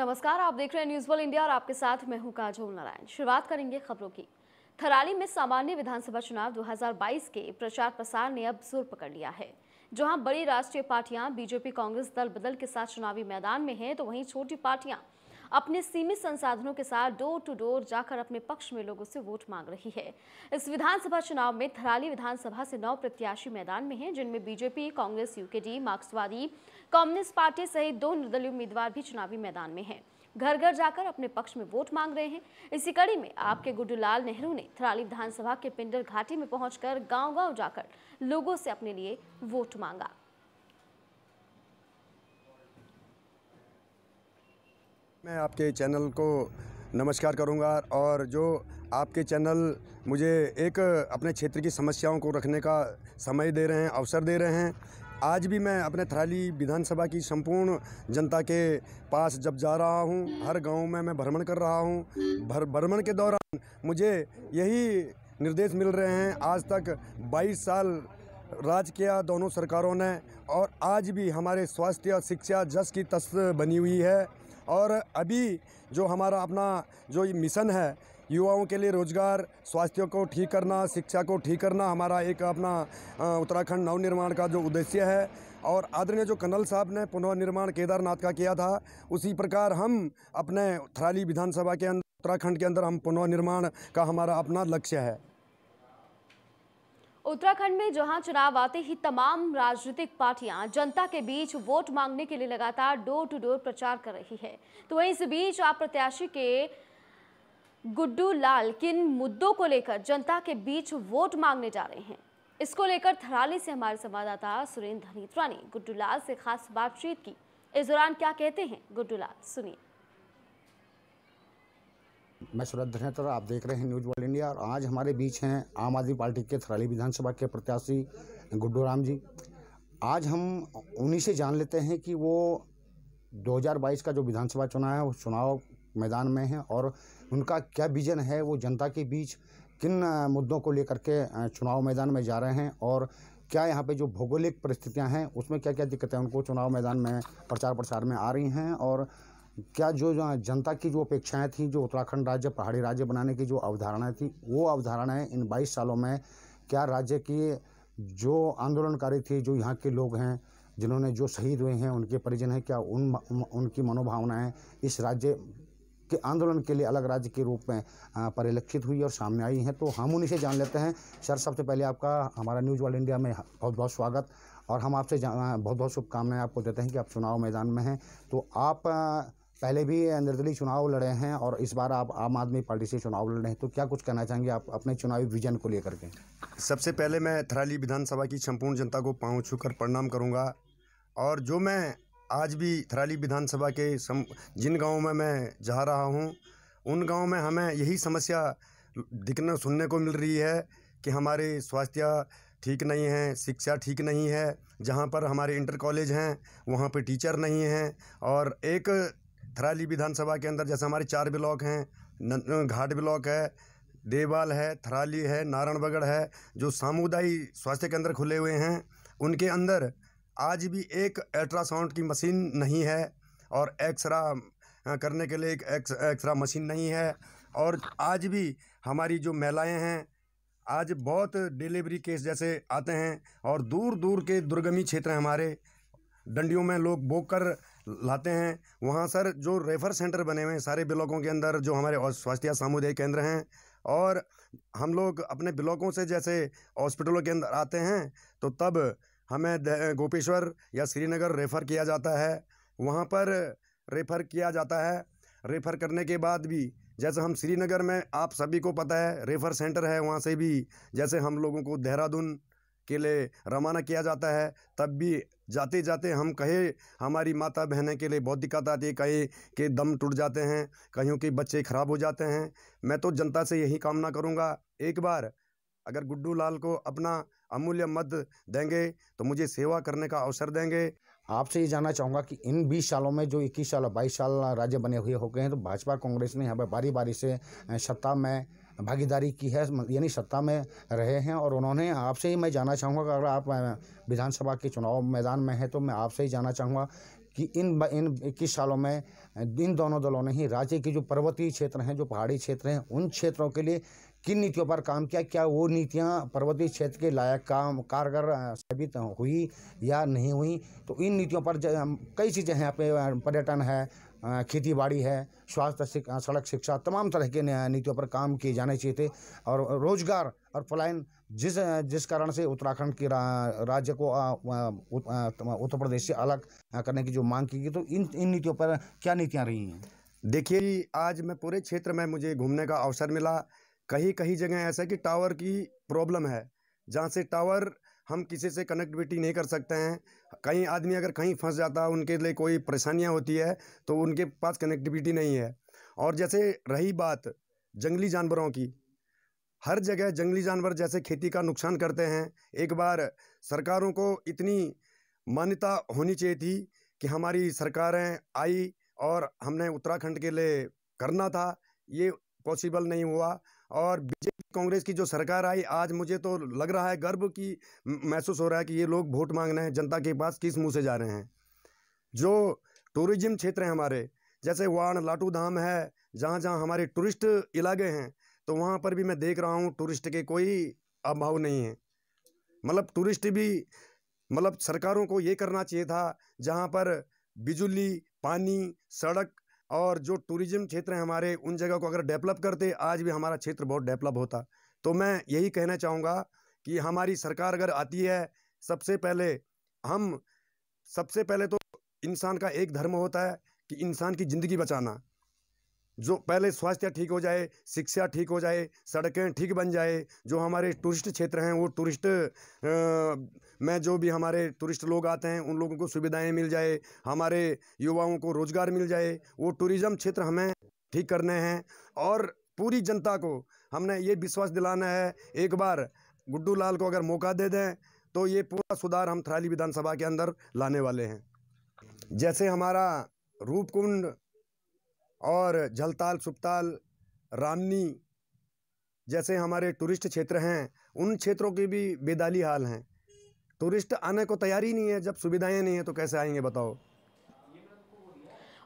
नमस्कार, आप देख रहे हैं न्यूज़ वर्ल्ड इंडिया और आपके साथ मैं हूं काजोल नारायण। शुरुआत करेंगे खबरों की। थराली में सामान्य विधानसभा चुनाव 2022 के प्रचार प्रसार ने अब जोर पकड़ लिया है। जहां बड़ी राष्ट्रीय पार्टियां बीजेपी कांग्रेस दल बदल के साथ चुनावी मैदान में हैं, तो वहीं छोटी पार्टियां अपने सीमित संसाधनों के साथ डोर टू डोर जाकर अपने पक्ष में लोगों से वोट मांग रही है। इस विधानसभा चुनाव में थराली विधानसभा से 9 प्रत्याशी मैदान में हैं, जिनमें बीजेपी, कांग्रेस, यूकेडी, मार्क्सवादी, कम्युनिस्ट पार्टी सहित 2 निर्दलीय उम्मीदवार भी चुनावी मैदान में हैं। घर घर जाकर अपने पक्ष में वोट मांग रहे हैं। इसी कड़ी में आपके गुड्डूलाल नेहरू ने थराली विधानसभा के पिंडर घाटी में पहुंचकर गाँव-गाँव जाकर लोगों से अपने लिए वोट मांगा। मैं आपके चैनल को नमस्कार करूंगा और जो आपके चैनल मुझे एक अपने क्षेत्र की समस्याओं को रखने का समय दे रहे हैं, अवसर दे रहे हैं। आज भी मैं अपने थराली विधानसभा की संपूर्ण जनता के पास जब जा रहा हूं, हर गांव में मैं भ्रमण कर रहा हूं। भ्रमण के दौरान मुझे यही निर्देश मिल रहे हैं। आज तक 22 साल राज किया दोनों सरकारों ने और आज भी हमारे स्वास्थ्य और शिक्षा जस की तस बनी हुई है। और अभी जो हमारा अपना जो मिशन है युवाओं के लिए रोजगार, स्वास्थ्य को ठीक करना, शिक्षा को ठीक करना, हमारा एक अपना उत्तराखंड नवनिर्माण का जो उद्देश्य है और आदरणीय जो कर्नल साहब ने पुनर्निर्माण केदारनाथ का किया था, उसी प्रकार हम अपने थराली विधानसभा के अंदर, उत्तराखंड के अंदर हम पुनर्निर्माण का हमारा अपना लक्ष्य है। उत्तराखंड में जहां चुनाव आते ही तमाम राजनीतिक पार्टियां जनता के बीच वोट मांगने के लिए लगातार डोर टू डोर प्रचार कर रही है, तो वहीं इस बीच आप प्रत्याशी के गुड्डू लाल किन मुद्दों को लेकर जनता के बीच वोट मांगने जा रहे हैं, इसको लेकर थराली से हमारे संवाददाता सुरेंद्र धनीत्रा ने गुड्डू लाल से खास बातचीत की। इस दौरान क्या कहते हैं गुड्डू लाल, सुनिए। मैं सुरेंद्र धनीत्रा, आप देख रहे हैं न्यूज़ वर्ल्ड इंडिया और आज हमारे बीच हैं आम आदमी पार्टी के थराली विधानसभा के प्रत्याशी गुड्डू राम जी। आज हम उन्हीं से जान लेते हैं कि वो 2022 का जो विधानसभा चुनाव है, वो चुनाव मैदान में हैं और उनका क्या विजन है, वो जनता के बीच किन मुद्दों को लेकर के चुनाव मैदान में जा रहे हैं और क्या यहाँ पे जो भौगोलिक परिस्थितियाँ हैं उसमें क्या क्या दिक्कतें उनको चुनाव मैदान में प्रचार प्रसार में आ रही हैं और क्या जो जनता की जो अपेक्षाएं थी, जो उत्तराखंड राज्य पहाड़ी राज्य बनाने की जो अवधारणाएं थी, वो अवधारणाएं इन 22 सालों में क्या राज्य की जो आंदोलनकारी थी, जो यहाँ के लोग हैं जिन्होंने जो शहीद हुए हैं उनके परिजन हैं, क्या उनकी मनोभावनाएं इस राज्य के आंदोलन के लिए अलग राज्य के रूप में परिलक्षित हुई और सामने आई हैं, तो हम उन्हीं से जान लेते हैं। सर, सबसे पहले आपका हमारा न्यूज़ वर्ल्ड इंडिया में बहुत बहुत स्वागत और हम आपसे बहुत बहुत शुभकामनाएँ आपको देते हैं कि आप चुनाव मैदान में हैं। तो आप पहले भी निर्दलीय चुनाव लड़े हैं और इस बार आप आम आदमी पार्टी से चुनाव लड़ रहे हैं, तो क्या कुछ कहना चाहेंगे आप अपने चुनावी विजन को लेकर के? सबसे पहले मैं थराली विधानसभा की संपूर्ण जनता को पांव छूकर प्रणाम करूंगा और जो मैं आज भी थराली विधानसभा के जिन गाँव में मैं जा रहा हूँ, उन गाँव में हमें यही समस्या दिखने सुनने को मिल रही है कि हमारे स्वास्थ्य ठीक नहीं है, शिक्षा ठीक नहीं है। जहाँ पर हमारे इंटर कॉलेज हैं वहाँ पर टीचर नहीं हैं और एक थराली विधानसभा के अंदर जैसे हमारे 4 ब्लॉक हैं, घाट ब्लॉक है, देवाल है, थराली है, नारायण बगड़ है, जो सामुदायिक स्वास्थ्य केंद्र खुले हुए हैं उनके अंदर आज भी एक अल्ट्रासाउंड की मशीन नहीं है और एक्सरा करने के लिए एक एक्सरा मशीन नहीं है। और आज भी हमारी जो महिलाएं हैं, आज बहुत डिलीवरी केस जैसे आते हैं और दूर दूर के दुर्गमी क्षेत्र हमारे डंडियों में लोग बोक कर लाते हैं। वहाँ सर जो रेफर सेंटर बने हुए हैं सारे ब्लॉकों के अंदर, जो हमारे स्वास्थ्य सामुदायिक केंद्र हैं और हम लोग अपने ब्लॉकों से जैसे हॉस्पिटलों के अंदर आते हैं तो तब हमें गोपेश्वर या श्रीनगर रेफ़र किया जाता है। वहाँ पर रेफ़र किया जाता है, रेफ़र करने के बाद भी जैसे हम श्रीनगर में, आप सभी को पता है रेफ़र सेंटर है, वहाँ से भी जैसे हम लोगों को देहरादून के लिए रवाना किया जाता है, तब भी जाते जाते हम कहे हमारी माता बहनें के लिए बहुत दिक्कत आती है, कहीं के दम टूट जाते हैं, कहीं के बच्चे ख़राब हो जाते हैं। मैं तो जनता से यही कामना करूंगा, एक बार अगर गुड्डू लाल को अपना अमूल्य मत देंगे तो मुझे सेवा करने का अवसर देंगे। आपसे ये जानना चाहूँगा कि इन 20 सालों में जो 21 साल और 22 साल राज्य बने हुए हो गए हैं, तो भाजपा कांग्रेस ने यहाँ पर बारी बारी से सत्ता में भागीदारी की है, यानी सत्ता में रहे हैं और उन्होंने आपसे ही मैं जानना चाहूँगा, अगर आप विधानसभा के चुनाव मैदान में हैं तो मैं आपसे ही जानना चाहूँगा कि इन 21 सालों में इन दोनों दलों ने ही राज्य के जो पर्वतीय क्षेत्र हैं, जो पहाड़ी क्षेत्र हैं, उन क्षेत्रों के लिए किन नीतियों पर काम किया, क्या वो नीतियां पर्वतीय क्षेत्र के लायक काम कारगर साबित हुई या नहीं हुई। तो इन नीतियों पर कई चीज़ें हैं, अपने पर्यटन है, खेतीबाड़ी है, स्वास्थ्य, सड़क, शिक्षा, तमाम तरह के नीतियों पर काम किए जाने चाहिए थे। और रोजगार और पलायन जिस कारण से उत्तराखंड के राज्य को उत्तर प्रदेश से अलग करने की जो मांग की गई, तो इन नीतियों पर क्या नीतियाँ रही हैं। देखिए, आज मैं पूरे क्षेत्र में मुझे घूमने का अवसर मिला। कहीं कहीं जगह ऐसा है कि टावर की प्रॉब्लम है, जहाँ से टावर हम किसी से कनेक्टिविटी नहीं कर सकते हैं। कहीं आदमी अगर कहीं फंस जाता है, उनके लिए कोई परेशानियाँ होती है, तो उनके पास कनेक्टिविटी नहीं है। और जैसे रही बात जंगली जानवरों की, हर जगह जंगली जानवर जैसे खेती का नुकसान करते हैं। एक बार सरकारों को इतनी मान्यता होनी चाहिए थी कि हमारी सरकारें आई और हमने उत्तराखंड के लिए करना था, ये पॉसिबल नहीं हुआ। और बीजेपी कांग्रेस की जो सरकार आई, आज मुझे तो लग रहा है गर्व की महसूस हो रहा है कि ये लोग वोट मांगने हैं, जनता के पास किस मुंह से जा रहे हैं। जो टूरिज्म क्षेत्र हैं हमारे, जैसे वाण लाटू धाम है, जहाँ जहाँ हमारे टूरिस्ट इलाके हैं, तो वहाँ पर भी मैं देख रहा हूँ टूरिस्ट के कोई अभाव नहीं है। मतलब टूरिस्ट भी, मतलब सरकारों को ये करना चाहिए था, जहाँ पर बिजली, पानी, सड़क और जो टूरिज्म क्षेत्र है हमारे, उन जगह को अगर डेवलप करते, आज भी हमारा क्षेत्र बहुत डेवलप होता। तो मैं यही कहना चाहूँगा कि हमारी सरकार अगर आती है, सबसे पहले तो इंसान का एक धर्म होता है कि इंसान की ज़िंदगी बचाना। जो पहले स्वास्थ्य ठीक हो जाए, शिक्षा ठीक हो जाए, सड़कें ठीक बन जाए, जो हमारे टूरिस्ट क्षेत्र हैं, वो टूरिस्ट में जो भी हमारे टूरिस्ट लोग आते हैं, उन लोगों को सुविधाएं मिल जाए, हमारे युवाओं को रोज़गार मिल जाए, वो टूरिज़्म क्षेत्र हमें ठीक करने हैं। और पूरी जनता को हमने ये विश्वास दिलाना है, एक बार गुड्डूलाल को अगर मौका दे दें तो ये पूरा सुधार हम थराली विधानसभा के अंदर लाने वाले हैं। जैसे हमारा रूपकुंड और जलताल, सुपताल, रामनी जैसे हमारे टूरिस्ट क्षेत्र हैं, उन क्षेत्रों की भी बेदाली हाल हैं। टूरिस्ट आने को तैयार ही नहीं है। जब सुविधाएं नहीं है तो कैसे आएंगे, बताओ।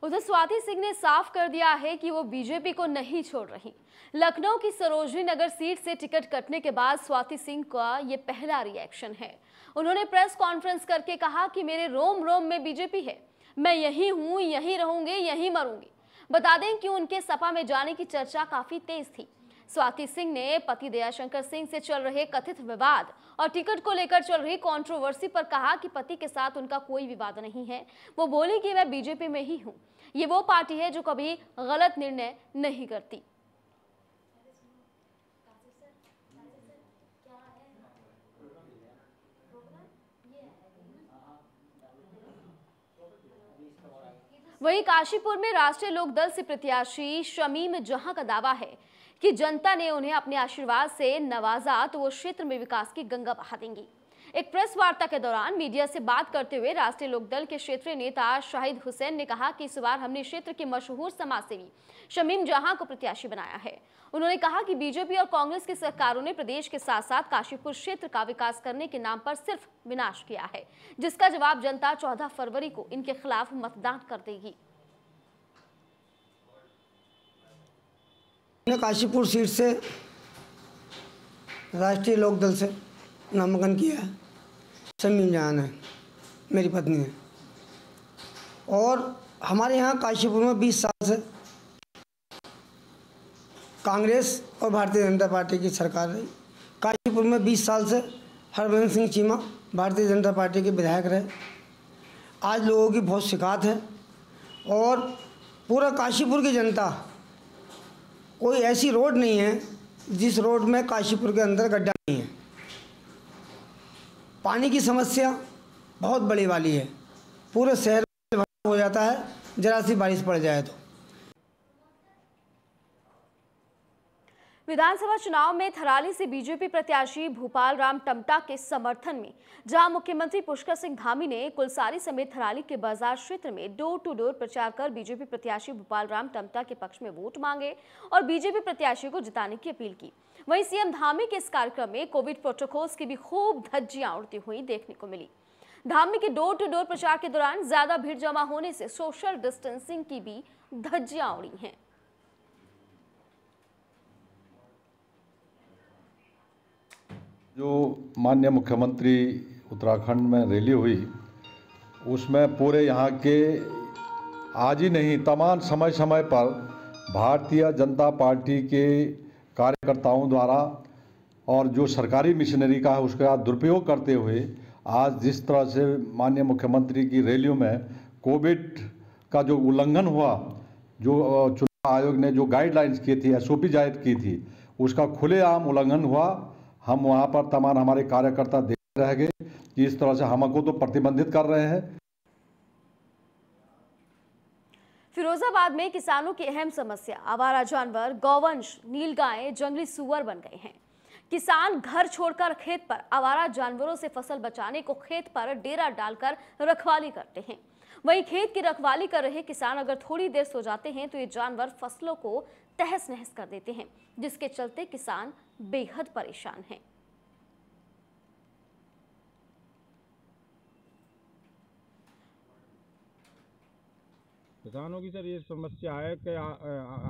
उधर स्वाति सिंह ने साफ कर दिया है कि वो बीजेपी को नहीं छोड़ रही। लखनऊ की सरोजनी नगर सीट से टिकट कटने के बाद स्वाति सिंह का ये पहला रिएक्शन है। उन्होंने प्रेस कॉन्फ्रेंस करके कहा कि मेरे रोम रोम में बीजेपी है, मैं यही हूँ, यही रहूंगी, यही मरूंगी। बता दें कि उनके सपा में जाने की चर्चा काफी तेज थी। स्वाति सिंह ने पति दयाशंकर सिंह से चल रहे कथित विवाद और टिकट को लेकर चल रही कंट्रोवर्सी पर कहा कि पति के साथ उनका कोई विवाद नहीं है। वो बोली कि मैं बीजेपी में ही हूँ, ये वो पार्टी है जो कभी गलत निर्णय नहीं करती। वहीं काशीपुर में राष्ट्रीय लोक दल से प्रत्याशी शमीम जहां का दावा है कि जनता ने उन्हें अपने आशीर्वाद से नवाजा तो वो क्षेत्र में विकास की गंगा बहा देंगी। एक प्रेस वार्ता के दौरान मीडिया से बात करते हुए राष्ट्रीय लोक दल के क्षेत्रीय नेता शाहिद हुसैन ने कहा कि इस बार हमने क्षेत्र के मशहूर समाजसेवी शमीम जहां को प्रत्याशी बनाया है। उन्होंने कहा कि बीजेपी और कांग्रेस की सरकारों ने प्रदेश के साथ साथ काशीपुर क्षेत्र का विकास करने के नाम पर सिर्फ विनाश किया है, जिसका जवाब जनता 14 फरवरी को इनके खिलाफ मतदान कर देगी। काशीपुर सीट से राष्ट्रीय लोक दल से नामांकन किया है। शमीम जहां है, मेरी पत्नी है, और हमारे यहाँ काशीपुर में 20 साल से कांग्रेस और भारतीय जनता पार्टी की सरकार रही। काशीपुर में 20 साल से हरभजन सिंह चीमा भारतीय जनता पार्टी के विधायक रहे। आज लोगों की बहुत शिकायत है और पूरा काशीपुर की जनता, कोई ऐसी रोड नहीं है जिस रोड में काशीपुर के अंदर गड्ढा नहीं है। पानी की समस्या बहुत बड़ी वाली है, पूरे शहर में हो जाता है जरा सी बारिश पड़ जाए तो। विधानसभा चुनाव में थराली से बीजेपी प्रत्याशी भोपाल राम टमटा के समर्थन में जहां मुख्यमंत्री पुष्कर सिंह धामी ने कुलसारी समेत थराली के बाजार क्षेत्र में डोर टू डोर प्रचार कर बीजेपी प्रत्याशी भोपाल राम टमटा के पक्ष में वोट मांगे और बीजेपी प्रत्याशी को जिताने की अपील की। वहीं सीएम धामी के इस कार्यक्रम में कोविड प्रोटोकॉल्स की भी खूब धज्जियां उड़ती हुई देखने को मिली। धामी के डोर टू डोर प्रचार के दौरान ज्यादा भीड़ जमा होने से सोशल डिस्टेंसिंग की भी धज्जियां उड़ी हैं। जो माननीय मुख्यमंत्री उत्तराखंड में रैली हुई उसमें पूरे यहाँ के आज ही नहीं तमाम समय समय पर भारतीय जनता पार्टी के कार्यकर्ताओं द्वारा और जो सरकारी मिशनरी का है उसका दुरुपयोग करते हुए आज जिस तरह से माननीय मुख्यमंत्री की रैलियों में कोविड का जो उल्लंघन हुआ, जो चुनाव आयोग ने जो गाइडलाइंस की थी, SOP जारी की थी, उसका खुलेआम उल्लंघन हुआ। हम वहाँ पर तमाम हमारे कार्यकर्ता देख रह गए कि इस तरह से हमको तो प्रतिबंधित कर रहे हैं। फिरोजाबाद में किसानों की अहम समस्या आवारा जानवर, गौवंश, नीलगायें जंगली सुअर बन गए हैं। किसान घर छोड़कर खेत पर आवारा जानवरों से फसल बचाने को खेत पर डेरा डालकर रखवाली करते हैं। वहीं खेत की रखवाली कर रहे किसान अगर थोड़ी देर सो जाते हैं तो ये जानवर फसलों को तहस नहस कर देते हैं, जिसके चलते किसान बेहद परेशान हैं। किसानों की सर ये समस्या है कि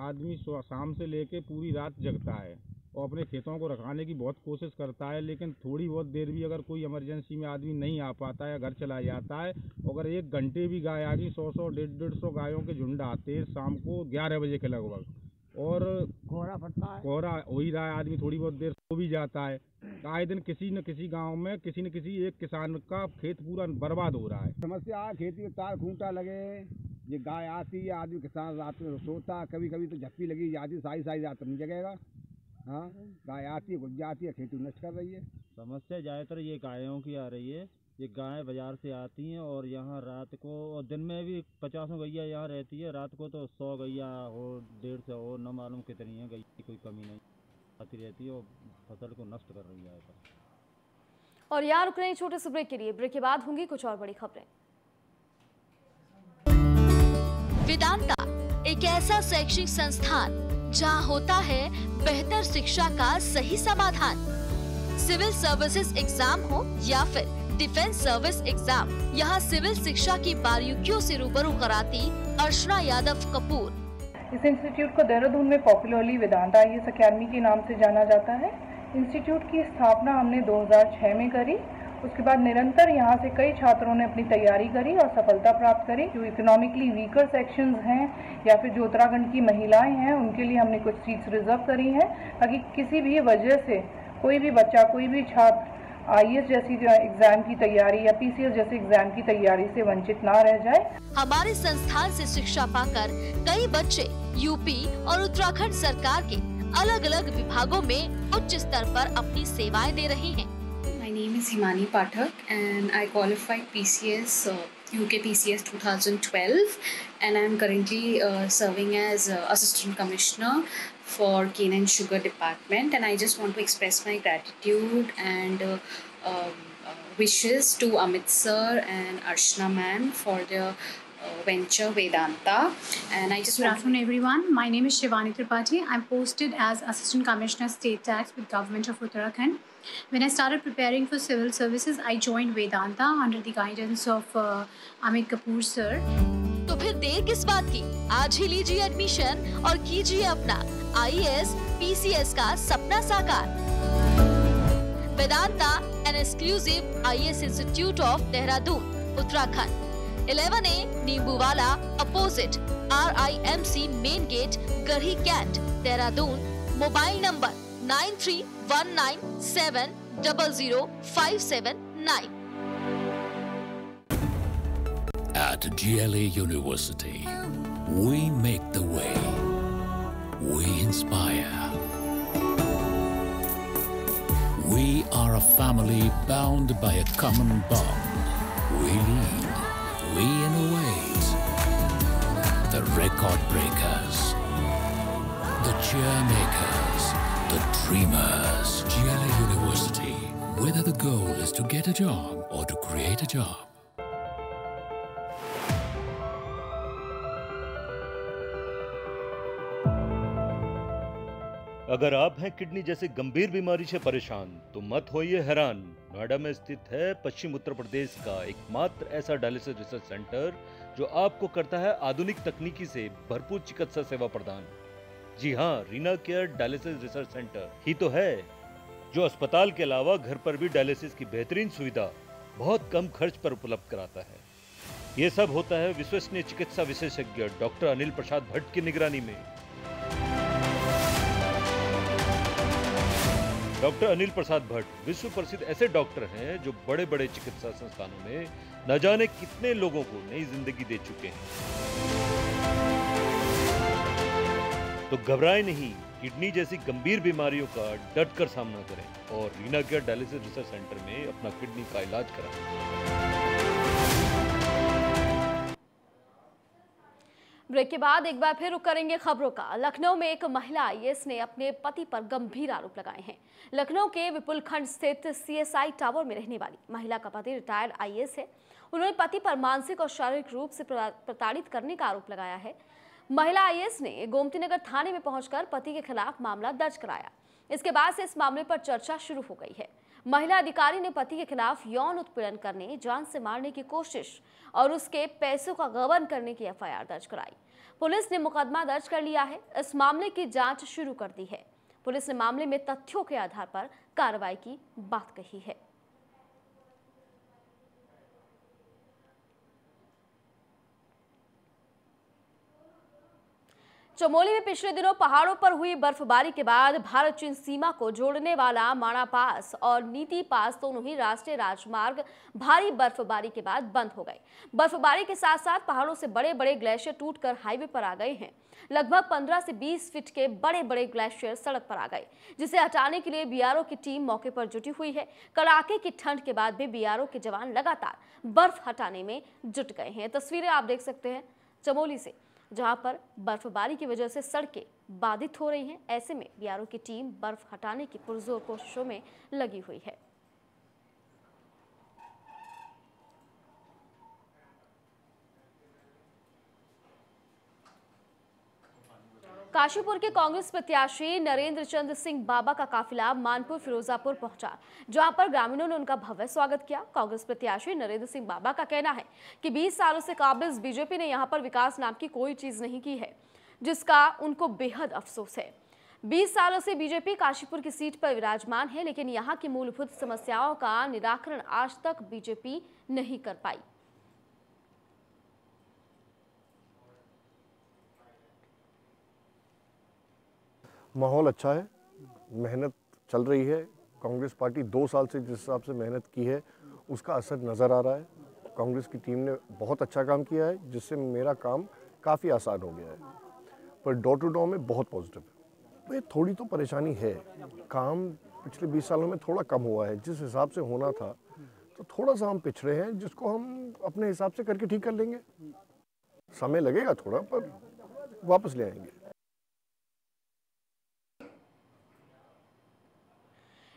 आदमी शाम से लेके पूरी रात जगता है और अपने खेतों को रखाने की बहुत कोशिश करता है, लेकिन थोड़ी बहुत देर भी अगर कोई इमरजेंसी में आदमी नहीं आ पाता है, घर चला जाता है। अगर एक घंटे भी गाय आ गई, 100-100, 150 गायों के झुंड आते हैं शाम को 11 बजे के लगभग, और कोहरा पड़ता है, कोहरा हो ही रहा है, आदमी थोड़ी बहुत देर सो भी जाता है। आए दिन किसी न किसी गांव में किसी न किसी एक किसान का खेत पूरा बर्बाद हो रहा है। समस्या खेती में तार खूंटा लगे, ये गाय आती है, आदमी किसान रात में सोता, कभी कभी तो झप्पी लगी जाती, सारी रात नहीं जगेगा। हाँ, गाय आती है, गुज जाती है, खेती नष्ट कर रही है। समस्या ज़्यादातर ये गायों की आ रही है। ये गायें बाज़ार से आती हैं और यहाँ रात को और दिन में भी 50 गैया यहाँ रहती है, रात को तो 100 गैया हो, 150 हो, न मालूम कितनी है, गैया की कोई कमी नहीं आती रहती है और फसल को नष्ट कर रही है। और यहाँ रुक रहे हैं छोटे से ब्रेक के लिए, ब्रेक के बाद होंगी कुछ और बड़ी खबरें। वेदांता एक ऐसा शैक्षिक संस्थान जहाँ होता है बेहतर शिक्षा का सही समाधान। सिविल सर्विसेज एग्जाम हो या फिर डिफेंस सर्विस एग्जाम, यहाँ सिविल शिक्षा की बारीकियों से रूबरू कराती अर्शना यादव कपूर। इस इंस्टीट्यूट को देहरादून में पॉपुलरली वेदांता आईएएस अकेडमी के नाम से जाना जाता है। इंस्टीट्यूट की स्थापना हमने 2006 में करी। उसके बाद निरंतर यहाँ से कई छात्रों ने अपनी तैयारी करी और सफलता प्राप्त करी। जो इकोनॉमिकली वीकर सेक्शंस हैं या फिर जो उत्तराखंड की महिलाएं हैं, उनके लिए हमने कुछ सीट्स रिजर्व करी हैं ताकि किसी भी वजह से कोई भी बच्चा, कोई भी छात्र IAS जैसी एग्जाम की तैयारी या PCS जैसे एग्जाम की तैयारी से वंचित ना रह जाए। हमारे संस्थान से शिक्षा पाकर कई बच्चे UP और उत्तराखंड सरकार के अलग अलग विभागों में उच्च स्तर पर अपनी सेवाएं दे रहे हैं। Himani Pathak and I qualified PCS UK PCS 2012 and I am currently serving as Assistant Commissioner for Cane and Sugar Department and I just want to express my gratitude and wishes to Amit sir and Arshana ma'am for their venture Vedanta and I just Good afternoon everyone, my name is Shivani Tripathi. I am posted as Assistant Commissioner State Tax with Government of Uttarakhand. When I started preparing for civil services, I joined Vedanta under the guidance of Amit Kapoor sir. तो फिर देर किस बात की, आज ही लीजिए admission और कीजिए अपना IAS, PCS का सपना साकार। Vedanta, an exclusive IAS Institute of Dehradun, Uttarakhand. 11A Nimbuwala opposite RIMC main gate Garhi cantt Dehradun. Mobile number 9319700579। At GLA University, we make the way. We inspire. We are a family bound by a common bond. We lead. We innovate, the record breakers, the chair makers, the dreamers. GLA University, whether the goal is to get a job or to create a job. अगर आप हैं kidney जैसी गंभीर बीमारी से परेशान तो मत होइए हैरान। नोएडा में स्थित है पश्चिम उत्तर प्रदेश का एकमात्र ऐसा डायलिसिस रिसर्च सेंटर जो आपको करता है आधुनिक तकनीकी से भरपूर चिकित्सा सेवा प्रदान। जी हाँ, Reena care dialysis research centre ही तो है जो अस्पताल के अलावा घर पर भी डायलिसिस की बेहतरीन सुविधा बहुत कम खर्च पर उपलब्ध कराता है। ये सब होता है विश्वसनीय चिकित्सा विशेषज्ञ डॉक्टर अनिल प्रसाद भट्ट की निगरानी में। डॉक्टर अनिल प्रसाद भट्ट विश्व प्रसिद्ध ऐसे डॉक्टर हैं जो बड़े बड़े चिकित्सा संस्थानों में न जाने कितने लोगों को नई जिंदगी दे चुके हैं। तो घबराएं नहीं, किडनी जैसी गंभीर बीमारियों का डट कर सामना करें और Reena care dialysis research centre में अपना किडनी का इलाज कराएं। ब्रेक के बाद एक बार फिर रुख करेंगे खबरों का। लखनऊ में एक महिला आईएएस ने अपने पति पर गंभीर आरोप लगाए हैं। लखनऊ के विपुलखंड स्थित सीएसआई टावर में रहने वाली महिला का पति रिटायर्ड आईएएस है। उन्होंने पति पर मानसिक और शारीरिक रूप से प्रताड़ित करने का आरोप लगाया है। महिला आईएएस ने गोमती नगर थाने में पहुंचकर पति के खिलाफ मामला दर्ज कराया। इसके बाद से इस मामले पर चर्चा शुरू हो गई है। महिला अधिकारी ने पति के खिलाफ यौन उत्पीड़न करने, जान से मारने की कोशिश और उसके पैसों का गबन करने की एफआईआर दर्ज कराई। पुलिस ने मुकदमा दर्ज कर लिया है। इस मामले की जांच शुरू कर दी है। पुलिस ने मामले में तथ्यों के आधार पर कार्रवाई की बात कही है। चमोली में पिछले दिनों पहाड़ों पर हुई बर्फबारी के बाद भारत चीन सीमा को जोड़ने वाला माणा पास और नीति पास दोनों ही राष्ट्रीय राजमार्ग भारी बर्फबारी के बाद बंद हो गए। बर्फबारी के साथ साथ पहाड़ों से बड़े बड़े ग्लेशियर टूटकर हाईवे पर आ गए हैं। लगभग 15 से 20 फीट के बड़े बड़े ग्लेशियर सड़क पर आ गए, जिसे हटाने के लिए बीआरओ की टीम मौके पर जुटी हुई है। कड़ाके की ठंड के बाद भी बीआरओ के जवान लगातार बर्फ हटाने में जुट गए हैं। तस्वीरें आप देख सकते हैं चमोली से, जहां पर बर्फबारी की वजह से सड़कें बाधित हो रही हैं। ऐसे में बीआरओ की टीम बर्फ हटाने की पुरजोर कोशिशों में लगी हुई है। काशीपुर के कांग्रेस प्रत्याशी नरेंद्र चंद्र सिंह बाबा का काफिला मानपुर फिरोजापुर पहुंचा, जहां पर ग्रामीणों ने उनका भव्य स्वागत किया। कांग्रेस प्रत्याशी नरेंद्र सिंह बाबा का कहना है कि 20 सालों से काबिज बीजेपी ने यहां पर विकास नाम की कोई चीज नहीं की है, जिसका उनको बेहद अफसोस है। 20 सालों से बीजेपी काशीपुर की सीट पर विराजमान है, लेकिन यहाँ की मूलभूत समस्याओं का निराकरण आज तक बीजेपी नहीं कर पाई। माहौल अच्छा है, मेहनत चल रही है। कांग्रेस पार्टी 2 साल से जिस हिसाब से मेहनत की है उसका असर नज़र आ रहा है। कांग्रेस की टीम ने बहुत अच्छा काम किया है, जिससे मेरा काम काफ़ी आसान हो गया है। पर डोर टू डोर में बहुत पॉजिटिव है। थोड़ी तो परेशानी है, काम पिछले 20 सालों में थोड़ा कम हुआ है जिस हिसाब से होना था, तो थोड़ा सा हम पिछड़े हैं, जिसको हम अपने हिसाब से करके ठीक कर लेंगे। समय लगेगा थोड़ा, पर वापस ले आएंगे।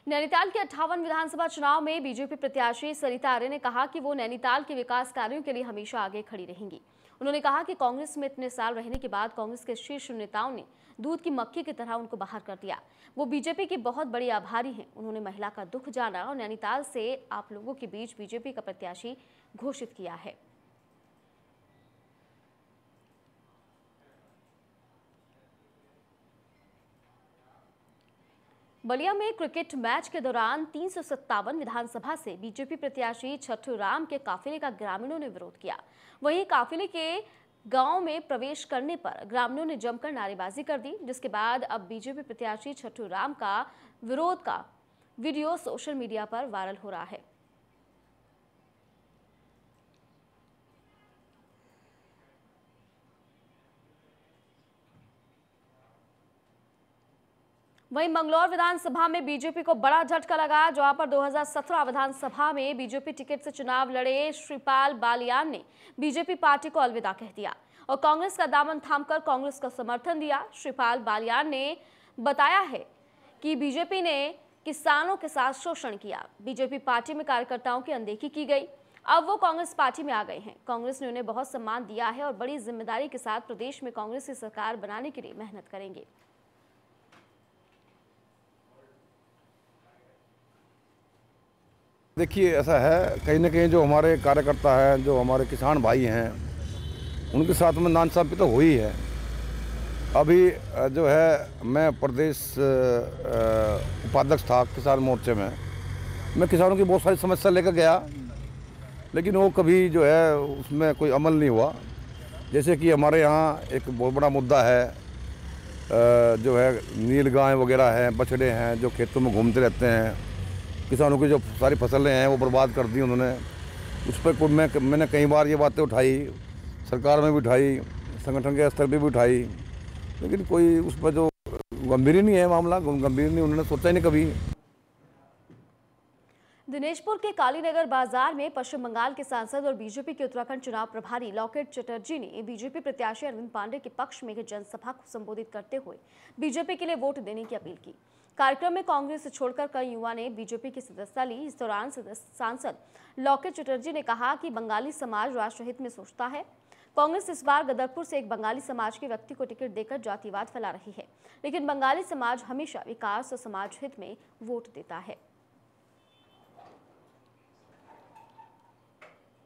नैनीताल के 58 विधानसभा चुनाव में बीजेपी प्रत्याशी सरिता आर्य ने कहा कि वो नैनीताल के विकास कार्यों के लिए हमेशा आगे खड़ी रहेंगी। उन्होंने कहा कि कांग्रेस में इतने साल रहने के बाद कांग्रेस के शीर्ष नेताओं ने दूध की मक्खी की तरह उनको बाहर कर दिया। वो बीजेपी की बहुत बड़ी आभारी हैं। उन्होंने महिला का दुख जाना और नैनीताल से आप लोगों के बीच बीजेपी का प्रत्याशी घोषित किया है। बलिया में क्रिकेट मैच के दौरान 357 विधानसभा से बीजेपी प्रत्याशी छठू राम के काफिले का ग्रामीणों ने विरोध किया। वहीं काफिले के गांव में प्रवेश करने पर ग्रामीणों ने जमकर नारेबाजी कर दी, जिसके बाद अब बीजेपी प्रत्याशी छठू राम का विरोध का वीडियो सोशल मीडिया पर वायरल हो रहा है। वहीं मंगलौर विधानसभा में बीजेपी को बड़ा झटका लगा, जहां पर 2017 विधानसभा में बीजेपी टिकट से चुनाव लड़े श्रीपाल बालियान ने बीजेपी पार्टी को अलविदा कह दिया और कांग्रेस का दामन थामकर कांग्रेस का समर्थन दिया। श्रीपाल बालियान ने बताया है कि बीजेपी ने किसानों के साथ शोषण किया, बीजेपी पार्टी में कार्यकर्ताओं की अनदेखी की गई। अब वो कांग्रेस पार्टी में आ गए हैं। कांग्रेस ने उन्हें बहुत सम्मान दिया है और बड़ी जिम्मेदारी के साथ प्रदेश में कांग्रेस की सरकार बनाने के लिए मेहनत करेंगे। देखिए ऐसा है, कहीं ना कहीं जो हमारे कार्यकर्ता हैं, जो हमारे किसान भाई हैं, उनके साथ में नाइंसाफी तो हुई है। अभी जो है मैं प्रदेश उपाध्यक्ष था किसान मोर्चे में, मैं किसानों की बहुत सारी समस्या लेकर गया, लेकिन वो कभी जो है उसमें कोई अमल नहीं हुआ। जैसे कि हमारे यहाँ एक बहुत बड़ा मुद्दा है, जो है नीलगाय वगैरह हैं, बछड़े हैं जो खेतों में घूमते रहते हैं, किसानों की जो सारी फसलें हैं वो बर्बाद कर दी उन्होंने। उस पर मैंने कई बार ये बातें उठाई, सरकार में भी उठाई, संगठन के स्तर पर भी उठाई, लेकिन कोई उस पर जो गंभीर नहीं है मामला, गंभीर नहीं, उन्होंने सोचा ही नहीं कभी। दिनेशपुर के कालीनगर बाजार में पश्चिम बंगाल के सांसद और बीजेपी के उत्तराखंड चुनाव प्रभारी लॉकेट चटर्जी ने बीजेपी प्रत्याशी अरविंद पांडे के पक्ष में एक जनसभा को संबोधित करते हुए बीजेपी के लिए वोट देने की अपील की। कार्यक्रम में कांग्रेस छोड़कर कई युवा ने बीजेपी की सदस्यता ली। इस दौरान सांसद लॉकेट चटर्जी ने कहा कि बंगाली समाज राष्ट्रहित में सोचता है। कांग्रेस इस बार गदरपुर से एक बंगाली समाज के व्यक्ति को टिकट देकर जातिवाद फैला रही है, लेकिन बंगाली समाज हमेशा विकास और समाज हित में वोट देता है।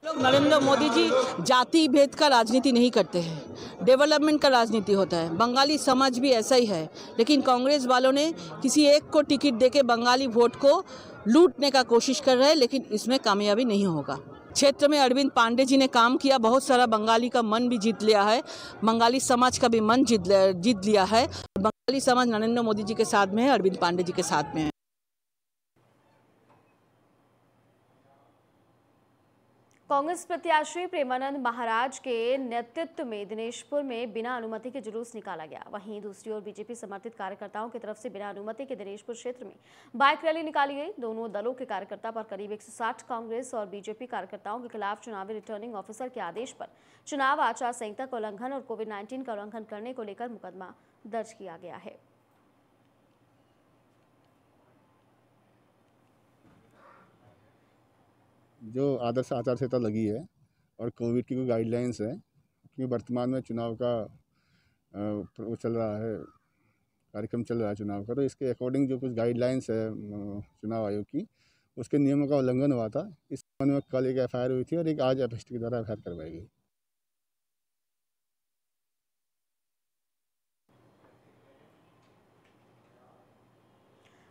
लोग नरेंद्र मोदी जी जाति भेद का राजनीति नहीं करते हैं, डेवलपमेंट का राजनीति होता है। बंगाली समाज भी ऐसा ही है, लेकिन कांग्रेस वालों ने किसी एक को टिकट देके बंगाली वोट को लूटने का कोशिश कर रहे हैं, लेकिन इसमें कामयाबी नहीं होगा। क्षेत्र में अरविंद पांडे जी ने काम किया, बहुत सारा बंगाली का मन भी जीत लिया है, बंगाली समाज का भी मन जीत लिया है। बंगाली समाज नरेंद्र मोदी जी के साथ में है, अरविंद पांडे जी के साथ में है। कांग्रेस प्रत्याशी प्रेमानंद महाराज के नेतृत्व में दिनेशपुर में बिना अनुमति के जुलूस निकाला गया। वहीं दूसरी ओर बीजेपी समर्थित कार्यकर्ताओं की तरफ से बिना अनुमति के दिनेशपुर क्षेत्र में बाइक रैली निकाली गई। दोनों दलों के कार्यकर्ता पर करीब 160 कांग्रेस और बीजेपी कार्यकर्ताओं के खिलाफ चुनावी रिटर्निंग ऑफिसर के आदेश पर चुनाव आचार संहिता का उल्लंघन और कोविड-19 का उल्लंघन करने को लेकर मुकदमा दर्ज किया गया है। जो आदर्श आचार संहिता लगी है और कोविड की कोई गाइडलाइंस है, क्योंकि वर्तमान में चुनाव का वो चल रहा है, कार्यक्रम चल रहा है चुनाव का, तो इसके अकॉर्डिंग जो कुछ गाइडलाइंस है चुनाव आयोग की, उसके नियमों का उल्लंघन हुआ था। इस संबंध में कल एक एफआईआर हुई थी और एक आज एफएसटी के द्वारा एफआईआर करवाई गई।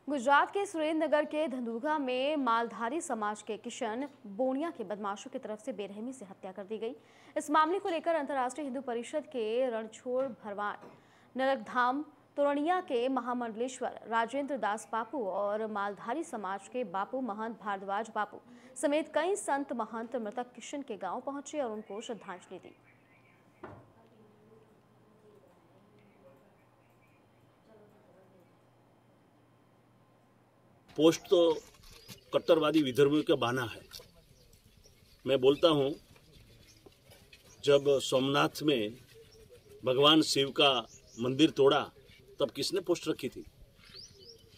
गुजरात के सुरेंद्रनगर के धंधुगा में मालधारी समाज के किशन बोनिया के बदमाशों की तरफ से बेरहमी से हत्या कर दी गई। इस मामले को लेकर अंतर्राष्ट्रीय हिंदू परिषद के रणछोड़ भरवान, नरकधाम तोरणिया के महामंडलेश्वर राजेंद्र दास बापू और मालधारी समाज के बापू महंत भारद्वाज बापू समेत कई संत महंत मृतक किशन के गाँव पहुंचे और उनको श्रद्धांजलि दी। पोस्ट तो कट्टरवादी विधर्मियों का बहाना है। मैं बोलता हूँ, जब सोमनाथ में भगवान शिव का मंदिर तोड़ा तब किसने पोस्ट रखी थी?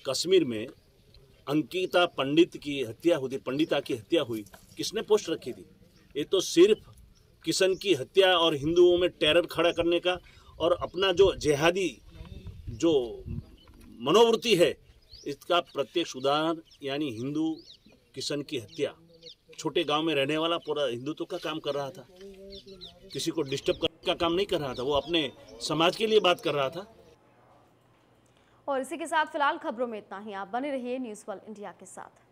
कश्मीर में अंकिता पंडित की हत्या हुई थी, पंडिता की हत्या हुई, किसने पोस्ट रखी थी? ये तो सिर्फ किशन की हत्या और हिंदुओं में टेरर खड़ा करने का और अपना जो जेहादी जो मनोवृत्ति है इसका प्रत्यक्ष उदाहरण, यानी हिंदू किशन की हत्या। छोटे गांव में रहने वाला पूरा हिंदुत्व का काम कर रहा था, किसी को डिस्टर्ब करने का काम नहीं कर रहा था, वो अपने समाज के लिए बात कर रहा था। और इसी के साथ फिलहाल खबरों में इतना ही। आप बने रहिए न्यूज़ वर्ल्ड इंडिया के साथ।